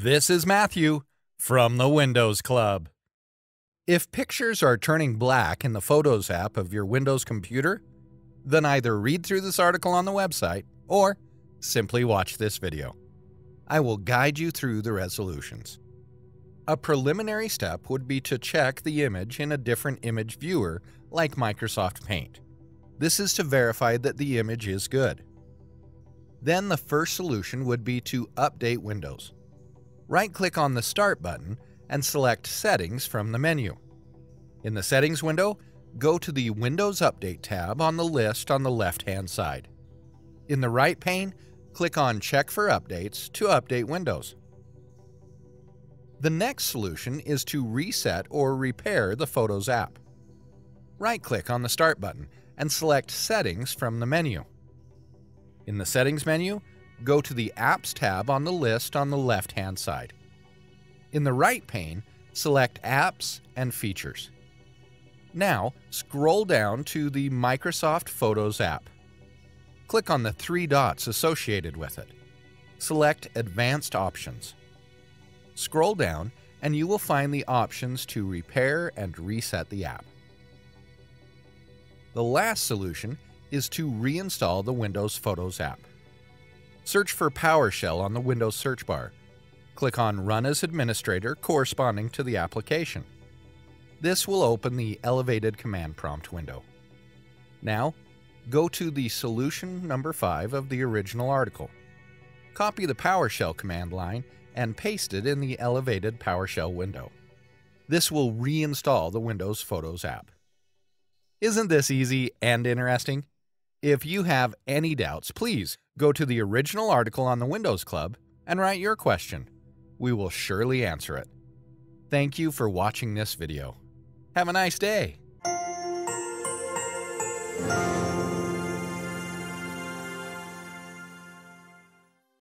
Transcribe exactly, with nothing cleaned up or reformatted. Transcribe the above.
This is Matthew from the Windows Club. If pictures are turning black in the Photos app of your Windows computer, then either read through this article on the website or simply watch this video. I will guide you through the resolutions. A preliminary step would be to check the image in a different image viewer like Microsoft Paint. This is to verify that the image is good. Then the first solution would be to update Windows. Right-click on the Start button and select Settings from the menu. In the Settings window, go to the Windows Update tab on the list on the left-hand side. In the right pane, click on Check for Updates to update Windows. The next solution is to reset or repair the Photos app. Right-click on the Start button and select Settings from the menu. In the Settings menu, go to the Apps tab on the list on the left-hand side. In the right pane, select Apps and Features. Now, scroll down to the Microsoft Photos app. Click on the three dots associated with it. Select Advanced Options. Scroll down and you will find the options to repair and reset the app. The last solution is to reinstall the Windows Photos app. Search for PowerShell on the Windows search bar. Click on Run as Administrator corresponding to the application. This will open the elevated command prompt window. Now, go to the solution number five of the original article. Copy the PowerShell command line and paste it in the elevated PowerShell window. This will reinstall the Windows Photos app. Isn't this easy and interesting? If you have any doubts, please go to the original article on the Windows Club and write your question. We will surely answer it. Thank you for watching this video. Have a nice day.